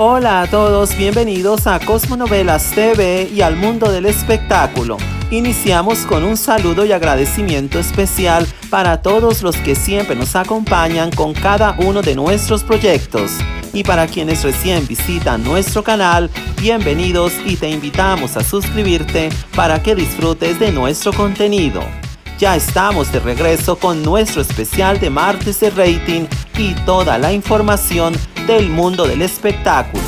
Hola a todos, bienvenidos a Cosmonovelas TV y al mundo del espectáculo. Iniciamos con un saludo y agradecimiento especial para todos los que siempre nos acompañan con cada uno de nuestros proyectos. Y para quienes recién visitan nuestro canal, bienvenidos y te invitamos a suscribirte para que disfrutes de nuestro contenido. Ya estamos de regreso con nuestro especial de martes de rating y toda la información del mundo del espectáculo.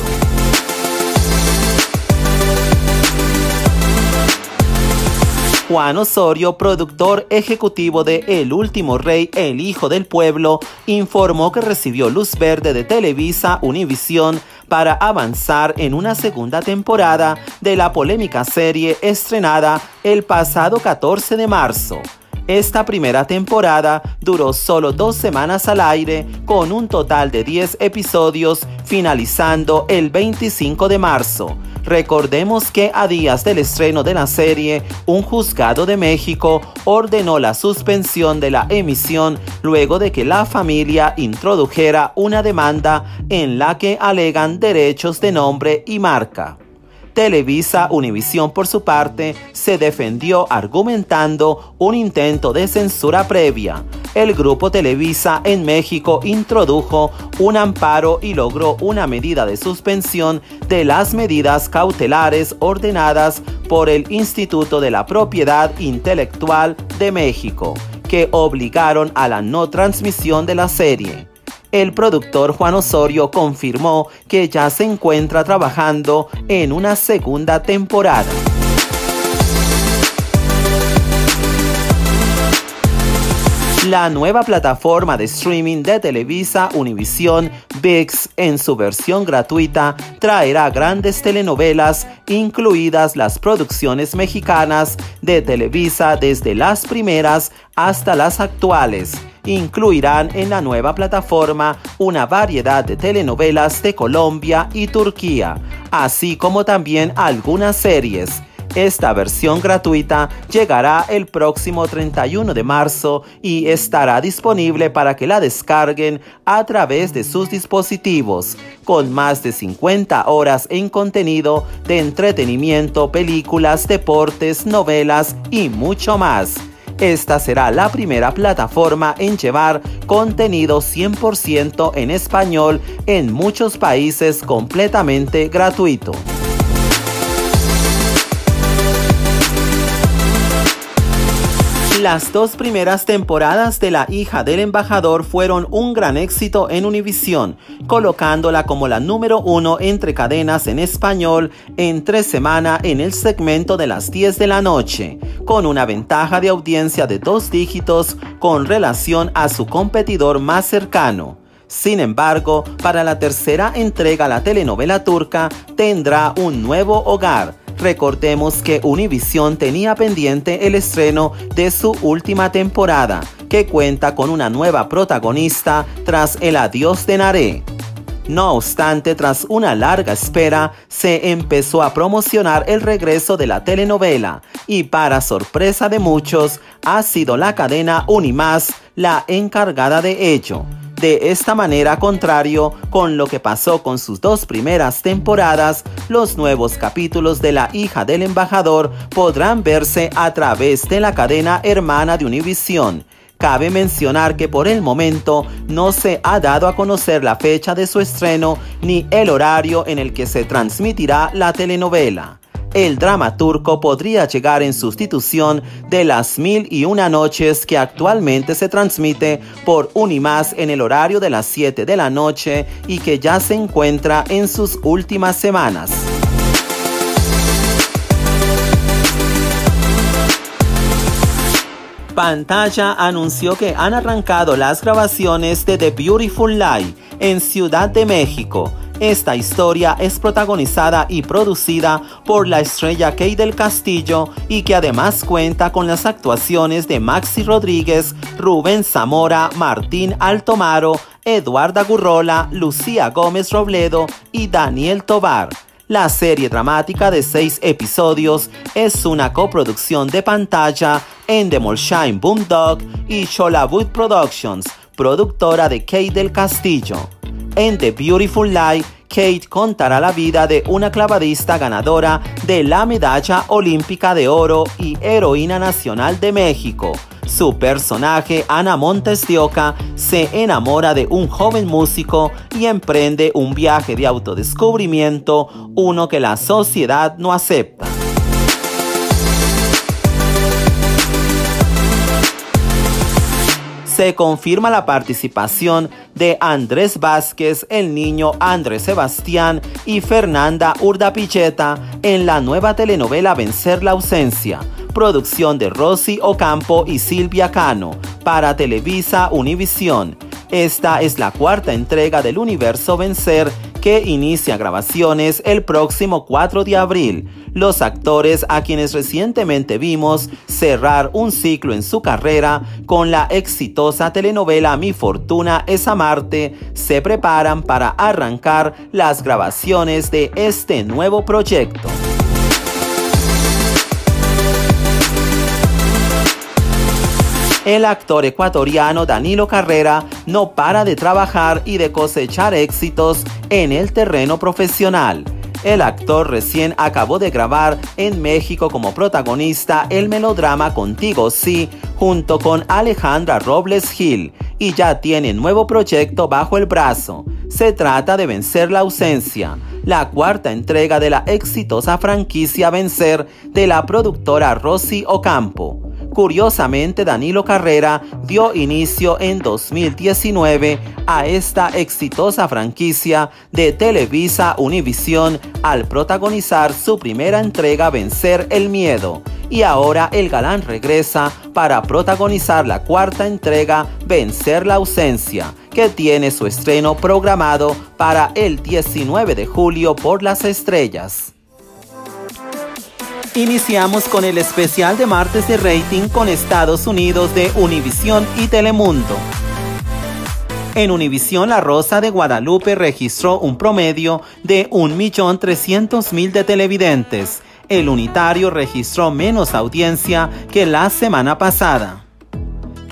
Juan Osorio, productor ejecutivo de El Último Rey, El Hijo del Pueblo, informó que recibió luz verde de Televisa Univisión para avanzar en una segunda temporada de la polémica serie estrenada el pasado 14 de marzo. Esta primera temporada duró solo 2 semanas al aire, con un total de 10 episodios, finalizando el 25 de marzo. Recordemos que a días del estreno de la serie, un juzgado de México ordenó la suspensión de la emisión luego de que la familia introdujera una demanda en la que alegan derechos de nombre y marca. Televisa Univisión, por su parte, se defendió argumentando un intento de censura previa. El grupo Televisa en México introdujo un amparo y logró una medida de suspensión de las medidas cautelares ordenadas por el Instituto de la Propiedad Intelectual de México, que obligaron a la no transmisión de la serie. El productor Juan Osorio confirmó que ya se encuentra trabajando en una segunda temporada. La nueva plataforma de streaming de Televisa Univisión, VIX, en su versión gratuita, traerá grandes telenovelas, incluidas las producciones mexicanas de Televisa desde las primeras hasta las actuales. Incluirán en la nueva plataforma una variedad de telenovelas de Colombia y Turquía, así como también algunas series. Esta versión gratuita llegará el próximo 31 de marzo y estará disponible para que la descarguen a través de sus dispositivos, con más de 50 horas en contenido de entretenimiento, películas, deportes, novelas y mucho más. Esta será la primera plataforma en llevar contenido 100% en español en muchos países completamente gratuito. Las 2 primeras temporadas de La Hija del Embajador fueron un gran éxito en Univisión, colocándola como la número 1 entre cadenas en español en 3 semanas en el segmento de las 10 de la noche, con una ventaja de audiencia de 2 dígitos con relación a su competidor más cercano. Sin embargo, para la tercera entrega, la telenovela turca tendrá un nuevo hogar. Recordemos que Univisión tenía pendiente el estreno de su última temporada, que cuenta con una nueva protagonista tras el adiós de Naré. No obstante, tras una larga espera, se empezó a promocionar el regreso de la telenovela y, para sorpresa de muchos, ha sido la cadena Unimás la encargada de ello. De esta manera, contrario con lo que pasó con sus 2 primeras temporadas, los nuevos capítulos de La Hija del Embajador podrán verse a través de la cadena hermana de Univisión. Cabe mencionar que por el momento no se ha dado a conocer la fecha de su estreno ni el horario en el que se transmitirá la telenovela. El drama turco podría llegar en sustitución de Las 1001 Noches, que actualmente se transmite por Unimás en el horario de las 7 de la noche y que ya se encuentra en sus últimas semanas. Pantalla anunció que han arrancado las grabaciones de The Beautiful Life en Ciudad de México. Esta historia es protagonizada y producida por la estrella Kate del Castillo y que además cuenta con las actuaciones de Maxi Rodríguez, Rubén Zamora, Martín Altomaro, Eduarda Gurrola, Lucía Gómez Robledo y Daniel Tobar. La serie dramática de 6 episodios es una coproducción de Pantalla en The Morshine Boom Dog y Cholabut Productions, productora de Kate del Castillo. En The Beautiful Life, Kate contará la vida de una clavadista ganadora de la medalla olímpica de oro y heroína nacional de México. Su personaje, Ana Montes de Oca, se enamora de un joven músico y emprende un viaje de autodescubrimiento, uno que la sociedad no acepta. Se confirma la participación de Andrés Vázquez, el niño Andrés Sebastián y Fernanda Urdapicheta en la nueva telenovela Vencer la ausencia, producción de Rosy Ocampo y Silvia Cano, para Televisa Univisión. Esta es la cuarta entrega del universo Vencer, que inicia grabaciones el próximo 4 de abril. Los actores, a quienes recientemente vimos cerrar un ciclo en su carrera con la exitosa telenovela Mi Fortuna es Amarte, se preparan para arrancar las grabaciones de este nuevo proyecto. El actor ecuatoriano Danilo Carrera no para de trabajar y de cosechar éxitos en el terreno profesional. El actor recién acabó de grabar en México como protagonista el melodrama Contigo Sí, junto con Alejandra Robles Gil, y ya tiene nuevo proyecto bajo el brazo. Se trata de Vencer la ausencia, la cuarta entrega de la exitosa franquicia Vencer de la productora Rosy Ocampo. Curiosamente, Danilo Carrera dio inicio en 2019 a esta exitosa franquicia de Televisa Univisión al protagonizar su primera entrega Vencer el miedo, y ahora el galán regresa para protagonizar la cuarta entrega Vencer la ausencia, que tiene su estreno programado para el 19 de julio por Las Estrellas. Iniciamos con el especial de martes de rating con Estados Unidos de Univisión y Telemundo. En Univisión, La Rosa de Guadalupe registró un promedio de 1.300.000 de televidentes. El unitario registró menos audiencia que la semana pasada.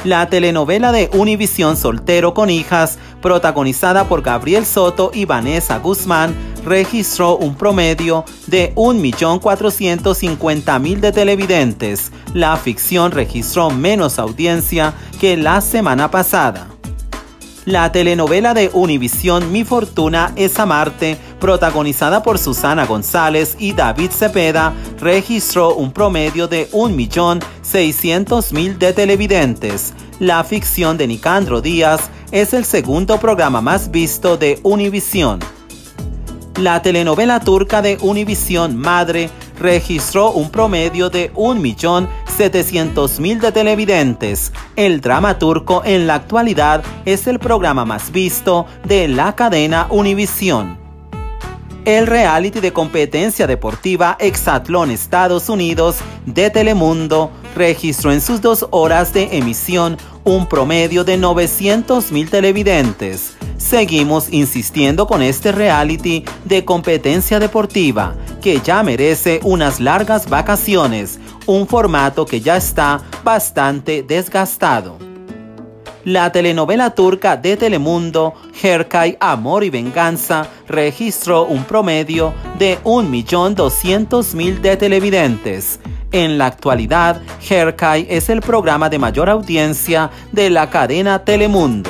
La telenovela de Univisión Soltero con Hijas, protagonizada por Gabriel Soto y Vanessa Guzmán, registró un promedio de 1.450.000 de televidentes. La ficción registró menos audiencia que la semana pasada. La telenovela de Univisión Mi Fortuna es Amarte, protagonizada por Susana González y David Cepeda, registró un promedio de 1.600.000 de televidentes. La ficción de Nicandro Díaz es el segundo programa más visto de Univisión. La telenovela turca de Univisión Madre registró un promedio de 1.700.000 de televidentes. El drama turco en la actualidad es el programa más visto de la cadena Univisión. El reality de competencia deportiva Exatlón Estados Unidos de Telemundo registró en sus 2 horas de emisión un promedio de 900.000 televidentes. Seguimos insistiendo con este reality de competencia deportiva, que ya merece unas largas vacaciones, un formato que ya está bastante desgastado. La telenovela turca de Telemundo, Hercai, Amor y Venganza, registró un promedio de 1.200.000 de televidentes. En la actualidad, Hercai es el programa de mayor audiencia de la cadena Telemundo.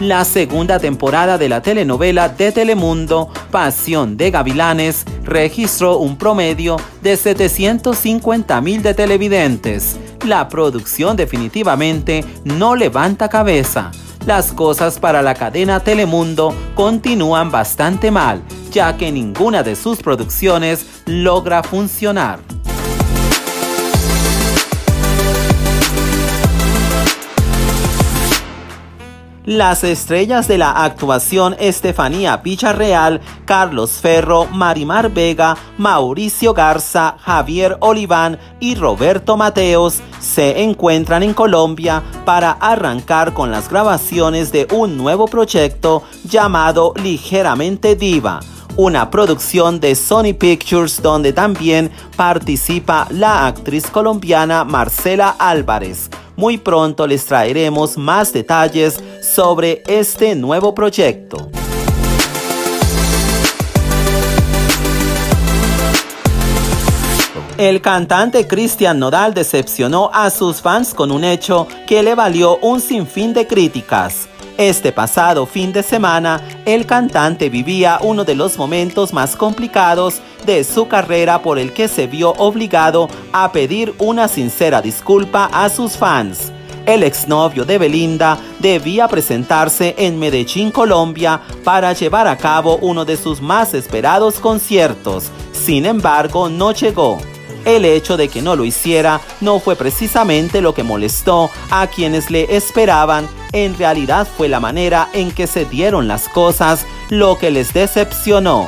La segunda temporada de la telenovela de Telemundo, Pasión de Gavilanes, registró un promedio de 750.000 de televidentes. La producción definitivamente no levanta cabeza. Las cosas para la cadena Telemundo continúan bastante mal, ya que ninguna de sus producciones logra funcionar. Las estrellas de la actuación, Estefanía Villarreal, Carlos Ferro, Marimar Vega, Mauricio Garza, Javier Oliván y Roberto Mateos, se encuentran en Colombia para arrancar con las grabaciones de un nuevo proyecto llamado Ligeramente Diva, una producción de Sony Pictures donde también participa la actriz colombiana Marcela Álvarez. Muy pronto les traeremos más detalles sobre este nuevo proyecto. El cantante Cristian Nodal decepcionó a sus fans con un hecho que le valió un sinfín de críticas. Este pasado fin de semana, el cantante vivía uno de los momentos más complicados de su carrera, por el que se vio obligado a pedir una sincera disculpa a sus fans. El exnovio de Belinda debía presentarse en Medellín, Colombia, para llevar a cabo uno de sus más esperados conciertos. Sin embargo, no llegó. El hecho de que no lo hiciera no fue precisamente lo que molestó a quienes le esperaban. En realidad fue la manera en que se dieron las cosas lo que les decepcionó.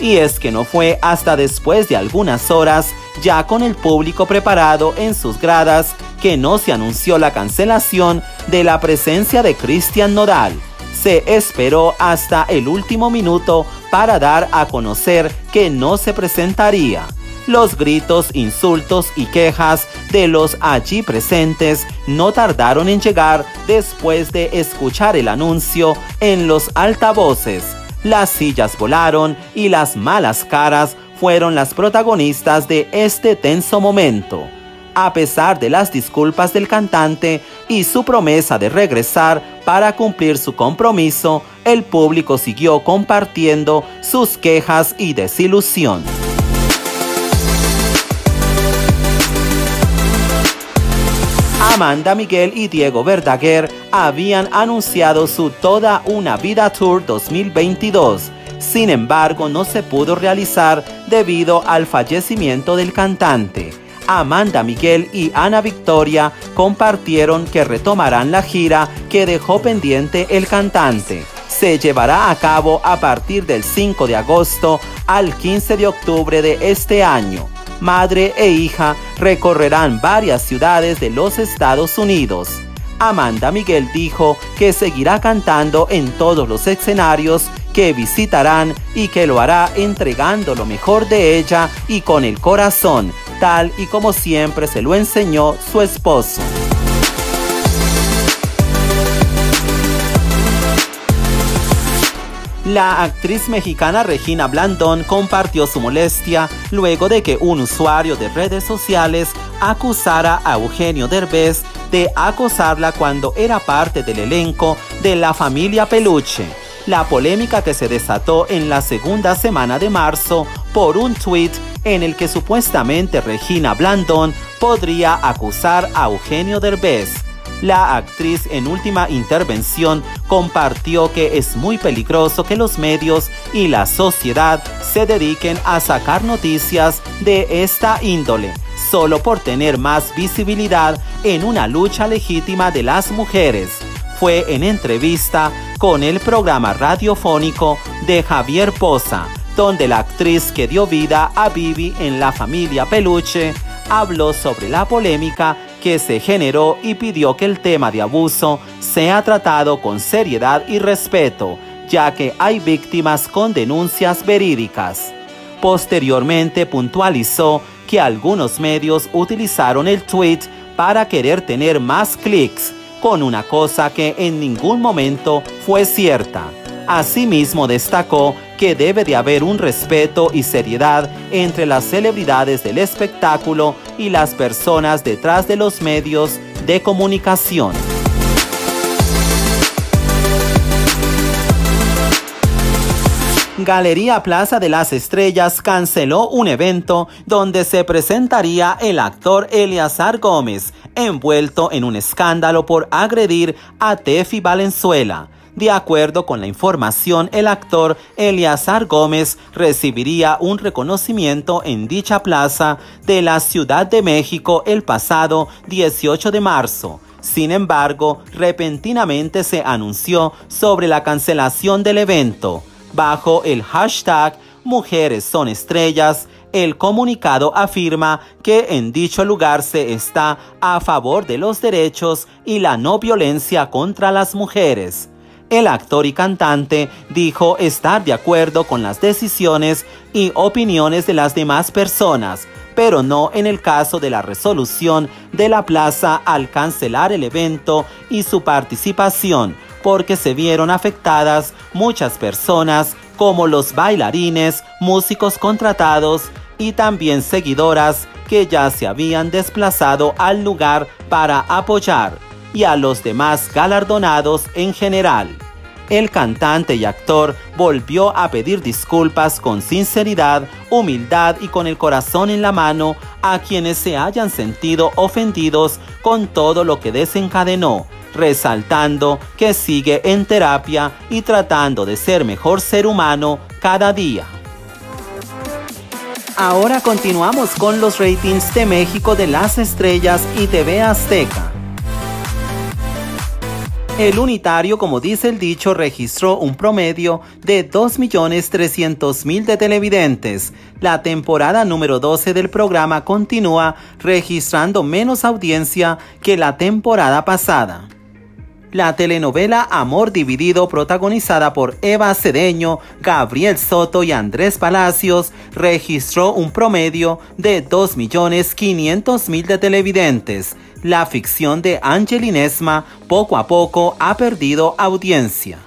Y es que no fue hasta después de algunas horas, ya con el público preparado en sus gradas, que no se anunció la cancelación de la presencia de Cristian Nodal. Se esperó hasta el último minuto para dar a conocer que no se presentaría. Los gritos, insultos y quejas de los allí presentes no tardaron en llegar después de escuchar el anuncio en los altavoces. Las sillas volaron y las malas caras fueron las protagonistas de este tenso momento. A pesar de las disculpas del cantante y su promesa de regresar para cumplir su compromiso, el público siguió compartiendo sus quejas y desilusión. Amanda Miguel y Diego Verdaguer habían anunciado su Toda una Vida Tour 2022. Sin embargo, no se pudo realizar debido al fallecimiento del cantante. Amanda Miguel y Ana Victoria compartieron que retomarán la gira que dejó pendiente el cantante. Se llevará a cabo a partir del 5 de agosto al 15 de octubre de este año. Madre e hija recorrerán varias ciudades de los Estados Unidos. Amanda Miguel dijo que seguirá cantando en todos los escenarios que visitarán y que lo hará entregando lo mejor de ella y con el corazón, tal y como siempre se lo enseñó su esposo. La actriz mexicana Regina Blandón compartió su molestia luego de que un usuario de redes sociales acusara a Eugenio Derbez de acosarla cuando era parte del elenco de La Familia Peluche. La polémica que se desató en la segunda semana de marzo por un tuit en el que supuestamente Regina Blandón podría acusar a Eugenio Derbez. La actriz, en última intervención, compartió que es muy peligroso que los medios y la sociedad se dediquen a sacar noticias de esta índole, solo por tener más visibilidad en una lucha legítima de las mujeres. Fue en entrevista con el programa radiofónico de Javier Poza, donde la actriz que dio vida a Vivi en La Familia Peluche habló sobre la polémica que se generó y pidió que el tema de abuso sea tratado con seriedad y respeto, ya que hay víctimas con denuncias verídicas. Posteriormente puntualizó que algunos medios utilizaron el tweet para querer tener más clics, con una cosa que en ningún momento fue cierta. Asimismo, destacó que debe de haber un respeto y seriedad entre las celebridades del espectáculo y las personas detrás de los medios de comunicación. Galería Plaza de las Estrellas canceló un evento donde se presentaría el actor Eleazar Gómez, envuelto en un escándalo por agredir a Tefi Valenzuela. De acuerdo con la información, el actor Eleazar Gómez recibiría un reconocimiento en dicha plaza de la Ciudad de México el pasado 18 de marzo. Sin embargo, repentinamente se anunció sobre la cancelación del evento. Bajo el hashtag Mujeres son Estrellas, el comunicado afirma que en dicho lugar se está a favor de los derechos y la no violencia contra las mujeres. El actor y cantante dijo estar de acuerdo con las decisiones y opiniones de las demás personas, pero no en el caso de la resolución de la plaza al cancelar el evento y su participación, porque se vieron afectadas muchas personas como los bailarines, músicos contratados y también seguidoras que ya se habían desplazado al lugar para apoyar, y a los demás galardonados en general. El cantante y actor volvió a pedir disculpas con sinceridad, humildad y con el corazón en la mano a quienes se hayan sentido ofendidos con todo lo que desencadenó, resaltando que sigue en terapia y tratando de ser mejor ser humano cada día. Ahora continuamos con los ratings de México de las Estrellas y TV Azteca. El unitario, como dice el dicho, registró un promedio de 2.300.000 de televidentes. La temporada número 12 del programa continúa registrando menos audiencia que la temporada pasada. La telenovela Amor Dividido, protagonizada por Eva Cedeño, Gabriel Soto y Andrés Palacios, registró un promedio de 2.500.000 de televidentes. La ficción de Ángel Inesma poco a poco ha perdido audiencia.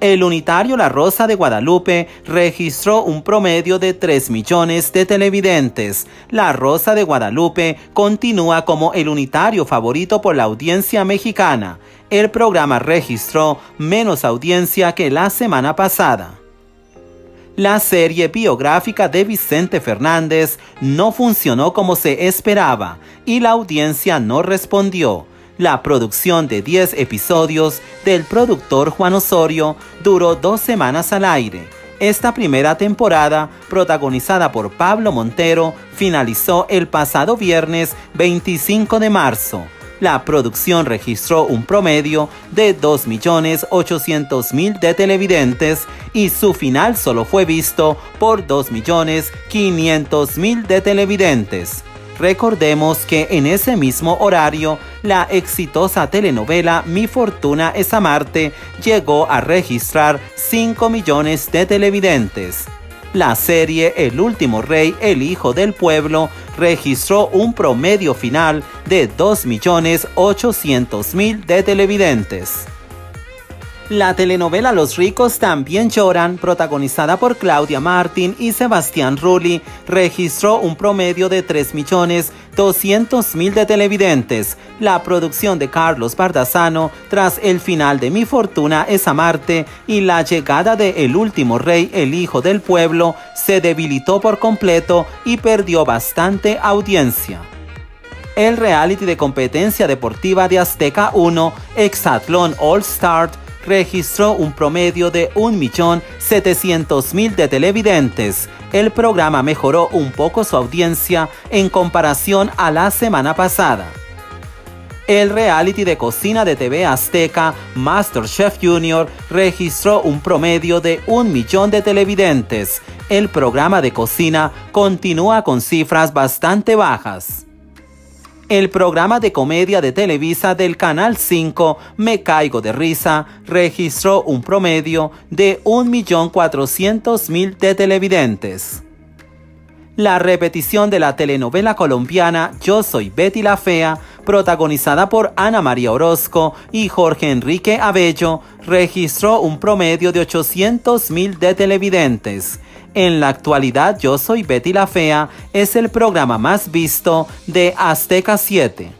El unitario La Rosa de Guadalupe registró un promedio de 3 millones de televidentes. La Rosa de Guadalupe continúa como el unitario favorito por la audiencia mexicana. El programa registró menos audiencia que la semana pasada. La serie biográfica de Vicente Fernández no funcionó como se esperaba y la audiencia no respondió. La producción de 10 episodios del productor Juan Osorio duró 2 semanas al aire. Esta primera temporada, protagonizada por Pablo Montero, finalizó el pasado viernes 25 de marzo. La producción registró un promedio de 2.800.000 de televidentes y su final solo fue visto por 2.500.000 de televidentes. Recordemos que en ese mismo horario, la exitosa telenovela Mi Fortuna es Amarte llegó a registrar 5 millones de televidentes. La serie El Último Rey, El Hijo del Pueblo registró un promedio final de 2.800.000 de televidentes. La telenovela Los Ricos También Lloran, protagonizada por Claudia Martín y Sebastián Rulli, registró un promedio de 3.200.000 de televidentes. La producción de Carlos Bardazano, tras el final de Mi Fortuna es Amarte y la llegada de El Último Rey, El Hijo del Pueblo, se debilitó por completo y perdió bastante audiencia. El reality de competencia deportiva de Azteca 1, Hexatlón All Star, registró un promedio de 1.700.000 de televidentes. El programa mejoró un poco su audiencia en comparación a la semana pasada. El reality de cocina de TV Azteca, MasterChef Junior, registró un promedio de 1.000.000 de televidentes. El programa de cocina continúa con cifras bastante bajas. El programa de comedia de Televisa del Canal 5, Me Caigo de Risa, registró un promedio de 1.400.000 de televidentes. La repetición de la telenovela colombiana Yo Soy Betty la Fea, protagonizada por Ana María Orozco y Jorge Enrique Abello, registró un promedio de 800.000 de televidentes. En la actualidad, Yo Soy Betty la Fea es el programa más visto de Azteca 7.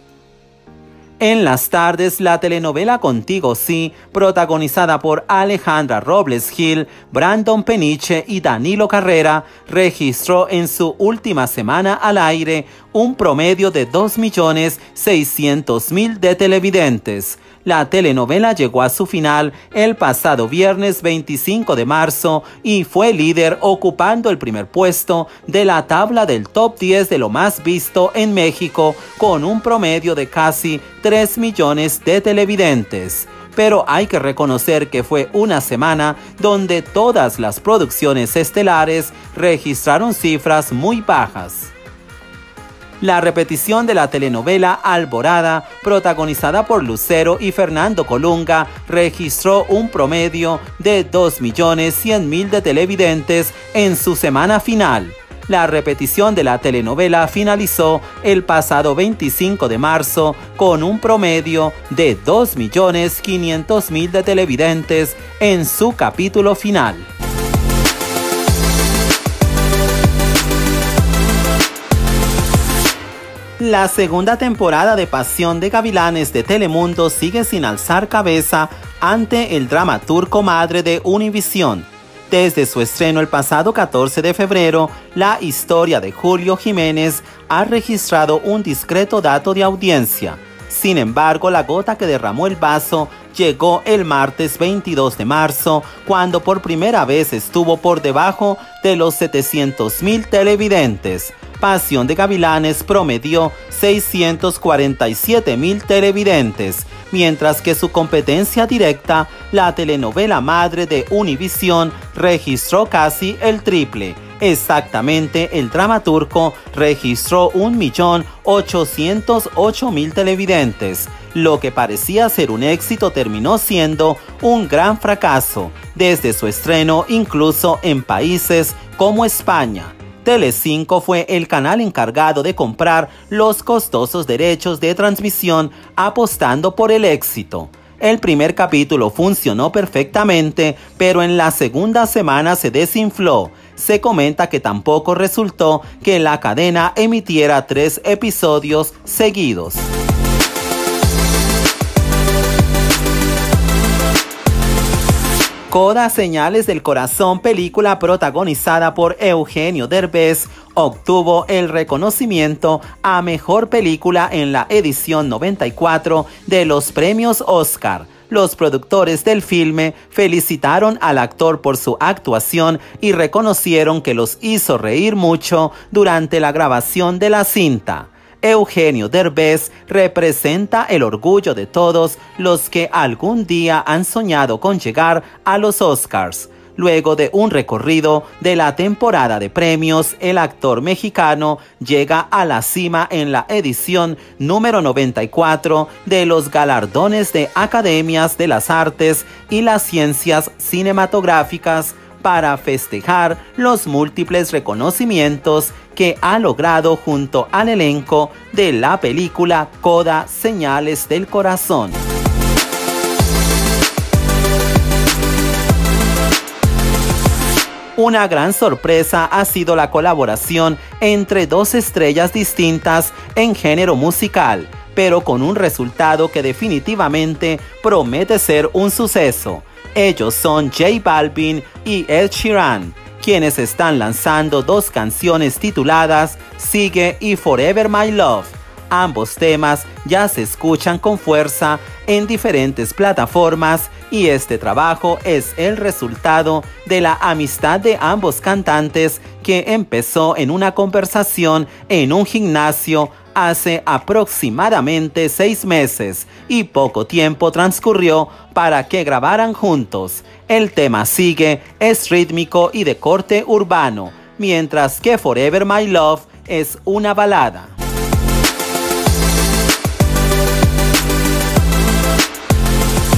En las tardes, la telenovela Contigo Sí, protagonizada por Alejandra Robles Gil, Brandon Peniche y Danilo Carrera, registró en su última semana al aire un promedio de 2.600.000 de televidentes. La telenovela llegó a su final el pasado viernes 25 de marzo y fue líder, ocupando el primer puesto de la tabla del top 10 de lo más visto en México, con un promedio de casi 3 millones de televidentes. Pero hay que reconocer que fue una semana donde todas las producciones estelares registraron cifras muy bajas. La repetición de la telenovela Alborada, protagonizada por Lucero y Fernando Colunga, registró un promedio de 2.100.000 de televidentes en su semana final. La repetición de la telenovela finalizó el pasado 25 de marzo con un promedio de 2.500.000 de televidentes en su capítulo final. La segunda temporada de Pasión de Gavilanes de Telemundo sigue sin alzar cabeza ante el drama turco Madre de Univisión. Desde su estreno el pasado 14 de febrero, la historia de Julio Jiménez ha registrado un discreto dato de audiencia. Sin embargo, la gota que derramó el vaso llegó el martes 22 de marzo, cuando por primera vez estuvo por debajo de los 700.000 televidentes. Pasión de Gavilanes promedió 647.000 televidentes, mientras que su competencia directa, la telenovela Madre de Univisión, registró casi el triple. Exactamente, el drama turco registró 1.808.000 televidentes. Lo que parecía ser un éxito terminó siendo un gran fracaso, desde su estreno incluso en países como España. Telecinco fue el canal encargado de comprar los costosos derechos de transmisión, apostando por el éxito. El primer capítulo funcionó perfectamente, pero en la segunda semana se desinfló. Se comenta que tampoco resultó que la cadena emitiera 3 episodios seguidos. Todas señales del corazón, película protagonizada por Eugenio Derbez, obtuvo el reconocimiento a mejor película en la edición 94 de los premios Oscar. Los productores del filme felicitaron al actor por su actuación y reconocieron que los hizo reír mucho durante la grabación de la cinta. Eugenio Derbez representa el orgullo de todos los que algún día han soñado con llegar a los Oscars. Luego de un recorrido de la temporada de premios, el actor mexicano llega a la cima en la edición número 94 de los galardones de Academias de las Artes y las Ciencias Cinematográficas, para festejar los múltiples reconocimientos que ha logrado junto al elenco de la película Coda, Señales del Corazón. Una gran sorpresa ha sido la colaboración entre dos estrellas distintas en género musical, pero con un resultado que definitivamente promete ser un suceso. Ellos son J Balvin y Ed Sheeran, quienes están lanzando dos canciones tituladas Sigue y Forever My Love. Ambos temas ya se escuchan con fuerza en diferentes plataformas y este trabajo es el resultado de la amistad de ambos cantantes, que empezó en una conversación en un gimnasio hace aproximadamente 6 meses, y poco tiempo transcurrió para que grabaran juntos. El tema Sigue es rítmico y de corte urbano, mientras que Forever My Love es una balada.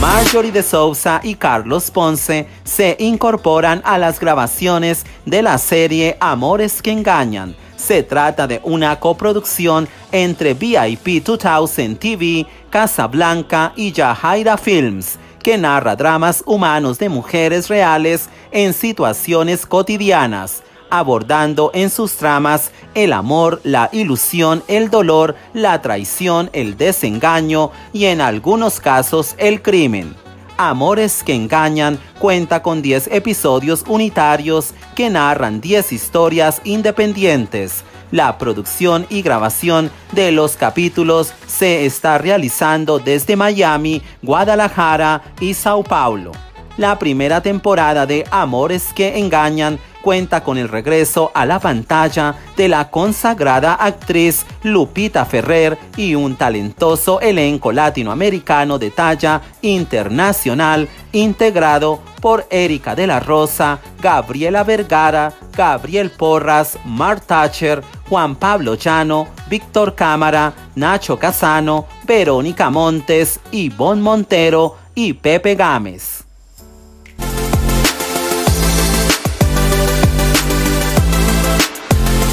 Marjorie de Sousa y Carlos Ponce se incorporan a las grabaciones de la serie Amores que Engañan. Se trata de una coproducción entre VIP 2000 TV, Casablanca y Yahaira Films, que narra dramas humanos de mujeres reales en situaciones cotidianas, abordando en sus tramas el amor, la ilusión, el dolor, la traición, el desengaño y en algunos casos el crimen. Amores que Engañan cuenta con 10 episodios unitarios que narran 10 historias independientes. La producción y grabación de los capítulos se está realizando desde Miami, Guadalajara y Sao Paulo. La primera temporada de Amores que Engañan cuenta con el regreso a la pantalla de la consagrada actriz Lupita Ferrer y un talentoso elenco latinoamericano de talla internacional, integrado por Erika de la Rosa, Gabriela Vergara, Gabriel Porras, Mark Thatcher, Juan Pablo Llano, Víctor Cámara, Nacho Casano, Verónica Montes, Ivonne Montero y Pepe Gámez.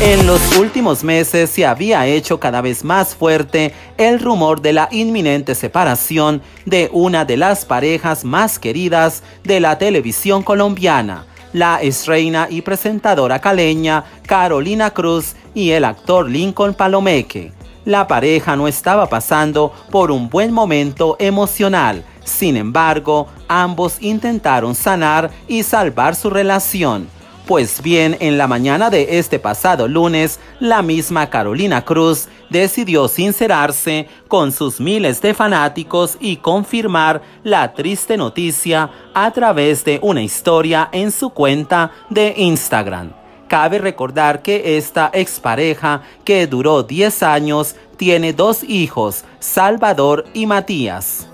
En los últimos meses se había hecho cada vez más fuerte el rumor de la inminente separación de una de las parejas más queridas de la televisión colombiana, la exreina y presentadora caleña Carolina Cruz y el actor Lincoln Palomeque. la pareja no estaba pasando por un buen momento emocional. Sin embargo, ambos intentaron sanar y salvar su relación. Pues bien, en la mañana de este pasado lunes, la misma Carolina Cruz decidió sincerarse con sus miles de fanáticos y confirmar la triste noticia a través de una historia en su cuenta de Instagram. Cabe recordar que esta expareja, que duró 10 años, tiene 2 hijos, Salvador y Matías.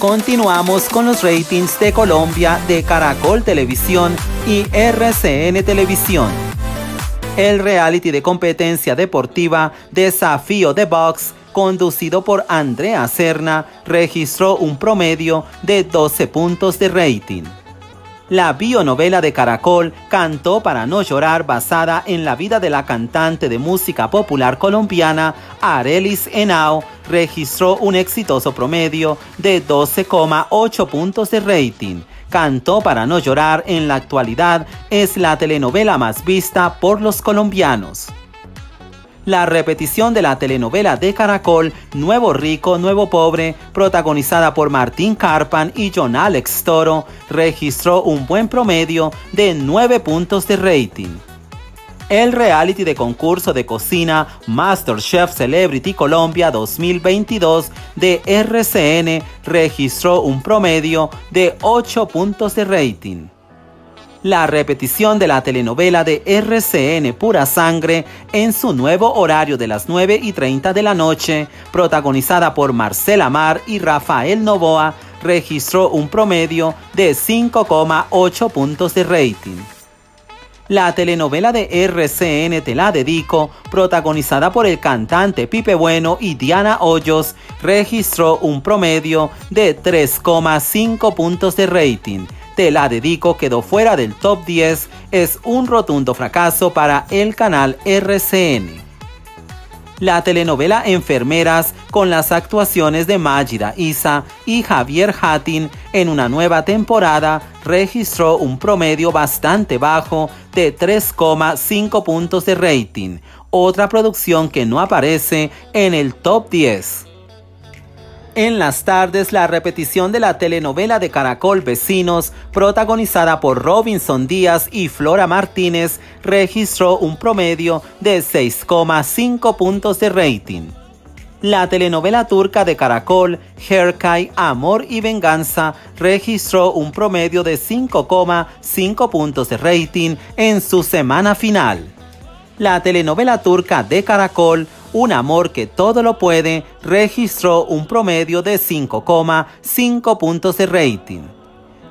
Continuamos con los ratings de Colombia de Caracol Televisión y RCN Televisión. El reality de competencia deportiva Desafío de Box, conducido por Andrea Serna, registró un promedio de 12 puntos de rating. La bionovela de Caracol, Cantó para no llorar, basada en la vida de la cantante de música popular colombiana Arelis Henao, registró un exitoso promedio de 12,8 puntos de rating. Cantó para no llorar en la actualidad es la telenovela más vista por los colombianos. La repetición de la telenovela de Caracol, Nuevo Rico, Nuevo Pobre, protagonizada por Martín Carpan y John Alex Toro, registró un buen promedio de 9 puntos de rating. El reality de concurso de cocina MasterChef Celebrity Colombia 2022 de RCN registró un promedio de 8 puntos de rating. La repetición de la telenovela de RCN Pura Sangre, en su nuevo horario de las 9:30 de la noche, protagonizada por Marcela Mar y Rafael Novoa, registró un promedio de 5,8 puntos de rating. La telenovela de RCN Te la dedico, protagonizada por el cantante Pipe Bueno y Diana Hoyos, registró un promedio de 3,5 puntos de rating. Te la dedico quedó fuera del top 10, es un rotundo fracaso para el canal RCN. La telenovela Enfermeras, con las actuaciones de Mágida Isa y Javier Hatin en una nueva temporada, registró un promedio bastante bajo de 3,5 puntos de rating, otra producción que no aparece en el top 10. En las tardes, la repetición de la telenovela de Caracol Vecinos, protagonizada por Robinson Díaz y Flora Martínez, registró un promedio de 6,5 puntos de rating. La telenovela turca de Caracol, Hercai, Amor y Venganza, registró un promedio de 5,5 puntos de rating en su semana final. La telenovela turca de Caracol, Un amor que todo lo puede, registró un promedio de 5,5 puntos de rating.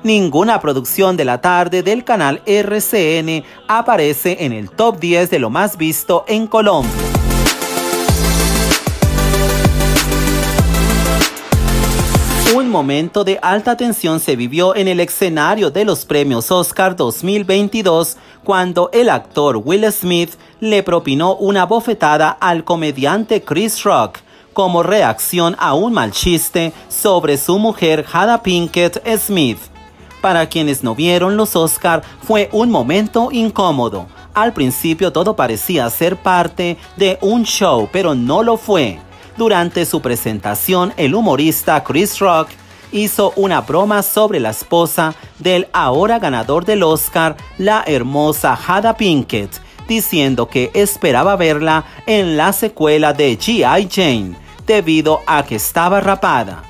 Ninguna producción de la tarde del canal RCN aparece en el top 10 de lo más visto en Colombia. Un momento de alta tensión se vivió en el escenario de los premios Oscar 2022 cuando el actor Will Smith le propinó una bofetada al comediante Chris Rock como reacción a un mal chiste sobre su mujer Jada Pinkett Smith. Para quienes no vieron los Oscar, fue un momento incómodo. Al principio todo parecía ser parte de un show, pero no lo fue. Durante su presentación, el humorista Chris Rock hizo una broma sobre la esposa del ahora ganador del Oscar, la hermosa Jada Pinkett, diciendo que esperaba verla en la secuela de G.I. Jane, debido a que estaba rapada.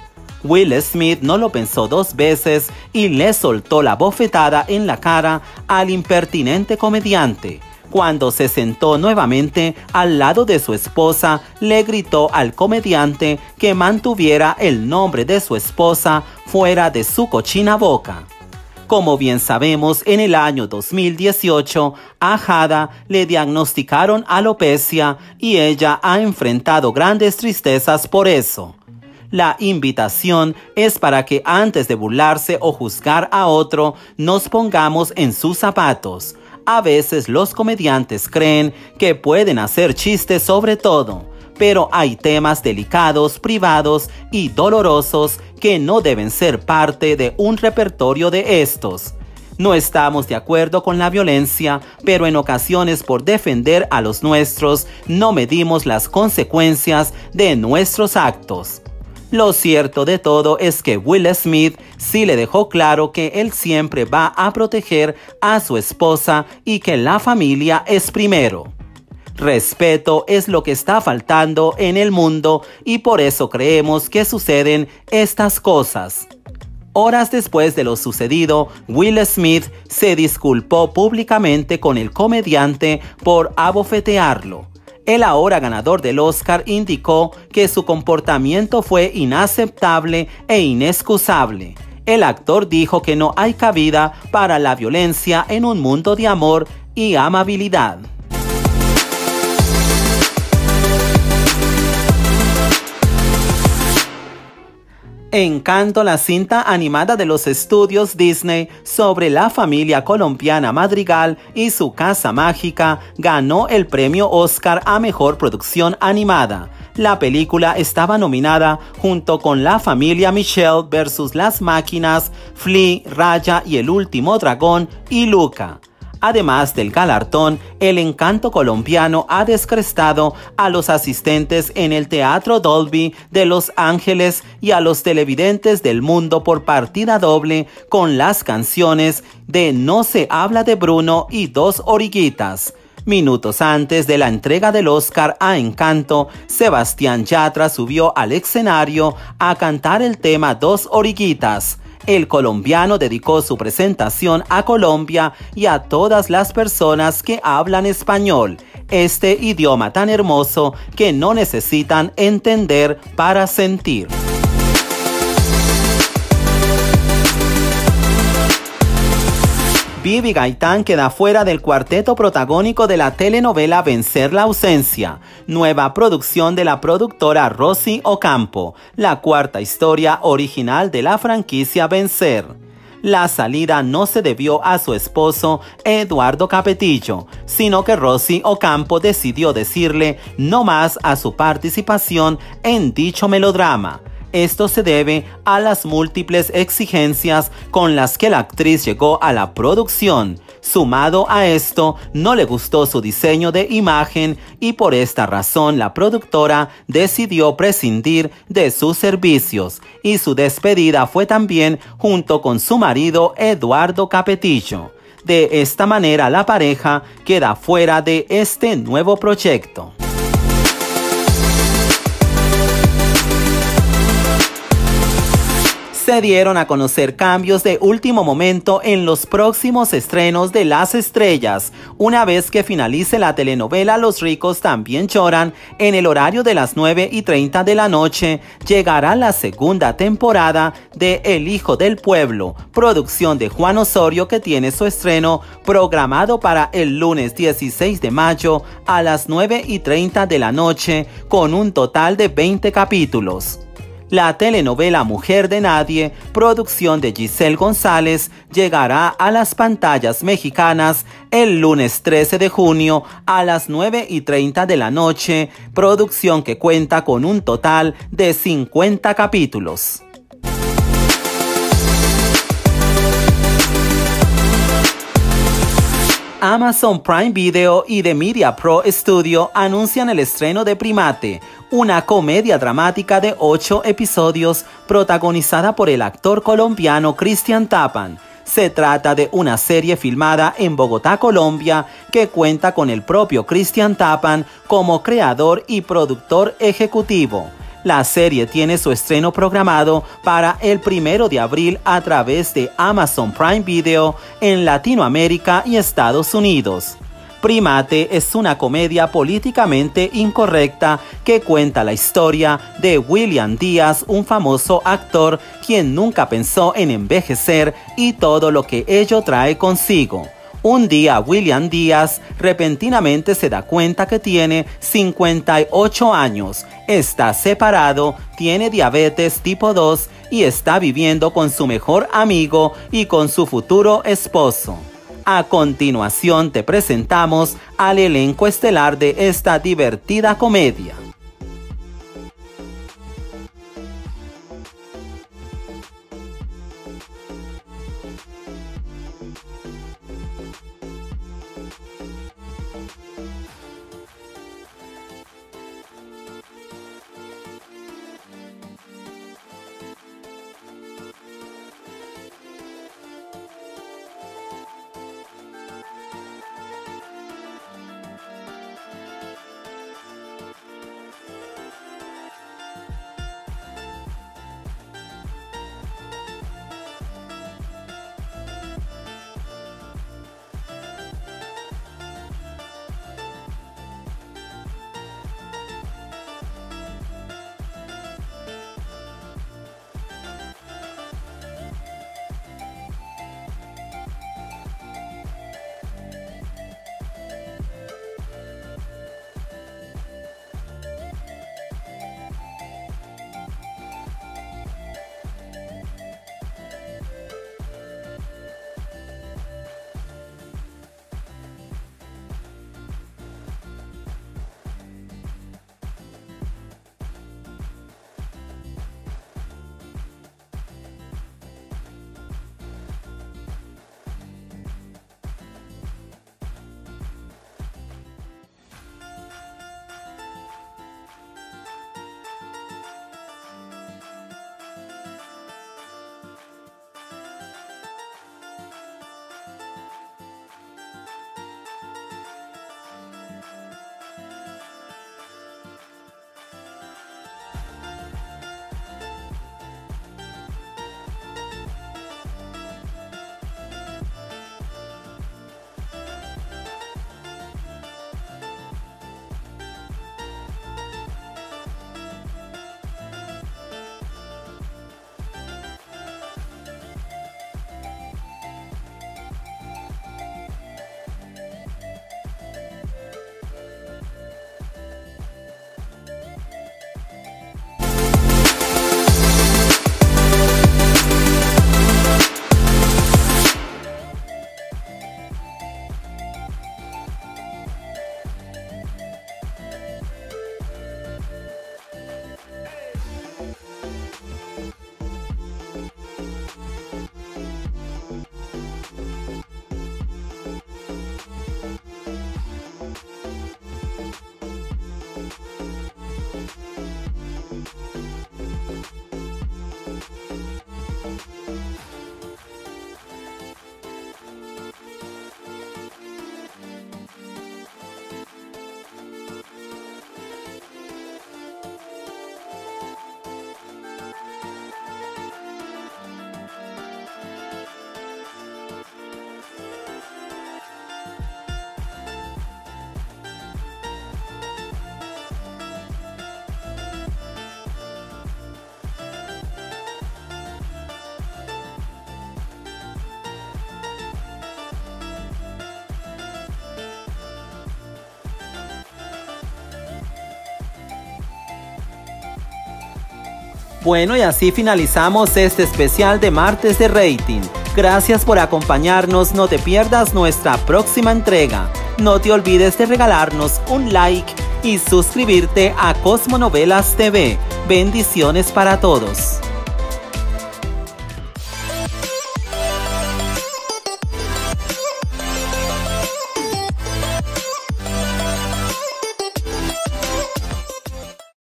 Will Smith no lo pensó dos veces y le soltó la bofetada en la cara al impertinente comediante. Cuando se sentó nuevamente al lado de su esposa, le gritó al comediante que mantuviera el nombre de su esposa fuera de su cochina boca. Como bien sabemos, en el año 2018, a Jada le diagnosticaron alopecia y ella ha enfrentado grandes tristezas por eso. La invitación es para que antes de burlarse o juzgar a otro, nos pongamos en sus zapatos. A veces los comediantes creen que pueden hacer chistes sobre todo, pero hay temas delicados, privados y dolorosos que no deben ser parte de un repertorio de estos. No estamos de acuerdo con la violencia, pero en ocasiones por defender a los nuestros no medimos las consecuencias de nuestros actos. Lo cierto de todo es que Will Smith sí le dejó claro que él siempre va a proteger a su esposa y que la familia es primero. Respeto es lo que está faltando en el mundo y por eso creemos que suceden estas cosas. Horas después de lo sucedido, Will Smith se disculpó públicamente con el comediante por abofetearlo. El ahora ganador del Oscar indicó que su comportamiento fue inaceptable e inexcusable. El actor dijo que no hay cabida para la violencia en un mundo de amor y amabilidad. Encanto, la cinta animada de los estudios Disney sobre la familia colombiana Madrigal y su casa mágica, ganó el premio Oscar a Mejor Producción Animada. La película estaba nominada junto con La Familia Michelle vs. Las Máquinas, Flea, Raya y El Último Dragón y Luca. Además del galardón, el encanto colombiano ha descrestado a los asistentes en el Teatro Dolby de Los Ángeles y a los televidentes del mundo por partida doble con las canciones de No se habla de Bruno y Dos Orillitas. Minutos antes de la entrega del Oscar a Encanto, Sebastián Yatra subió al escenario a cantar el tema Dos Orillitas. El colombiano dedicó su presentación a Colombia y a todas las personas que hablan español, este idioma tan hermoso que no necesitan entender para sentir. Bibi Gaitán queda fuera del cuarteto protagónico de la telenovela Vencer la ausencia, nueva producción de la productora Rosy Ocampo, la cuarta historia original de la franquicia Vencer. La salida no se debió a su esposo Eduardo Capetillo, sino que Rosy Ocampo decidió decirle no más a su participación en dicho melodrama. Esto se debe a las múltiples exigencias con las que la actriz llegó a la producción. Sumado a esto, no le gustó su diseño de imagen y por esta razón la productora decidió prescindir de sus servicios, y su despedida fue también junto con su marido Eduardo Capetillo. De esta manera la pareja queda fuera de este nuevo proyecto. Se dieron a conocer cambios de último momento en los próximos estrenos de las estrellas. Una vez que finalice la telenovela Los ricos también lloran, en el horario de las 9:30 de la noche, llegará la segunda temporada de El Hijo del Pueblo, producción de Juan Osorio, que tiene su estreno programado para el lunes 16 de mayo a las 9:30 de la noche, con un total de 20 capítulos. La telenovela Mujer de Nadie, producción de Giselle González, llegará a las pantallas mexicanas el lunes 13 de junio a las 9:30 de la noche, producción que cuenta con un total de 50 capítulos. Amazon Prime Video y The Media Pro Studio anuncian el estreno de Primate, una comedia dramática de 8 episodios protagonizada por el actor colombiano Cristian Tappan. Se trata de una serie filmada en Bogotá, Colombia, que cuenta con el propio Cristian Tappan como creador y productor ejecutivo. La serie tiene su estreno programado para el 1 de abril a través de Amazon Prime Video en Latinoamérica y Estados Unidos. Primate es una comedia políticamente incorrecta que cuenta la historia de William Díaz, un famoso actor quien nunca pensó en envejecer y todo lo que ello trae consigo. Un día William Díaz repentinamente se da cuenta que tiene 58 años, está separado, tiene diabetes tipo 2 y está viviendo con su mejor amigo y con su futuro esposo. A continuación te presentamos al elenco estelar de esta divertida comedia. Bueno, y así finalizamos este especial de Martes de Rating. Gracias por acompañarnos, no te pierdas nuestra próxima entrega. No te olvides de regalarnos un like y suscribirte a Cosmonovelas TV. Bendiciones para todos.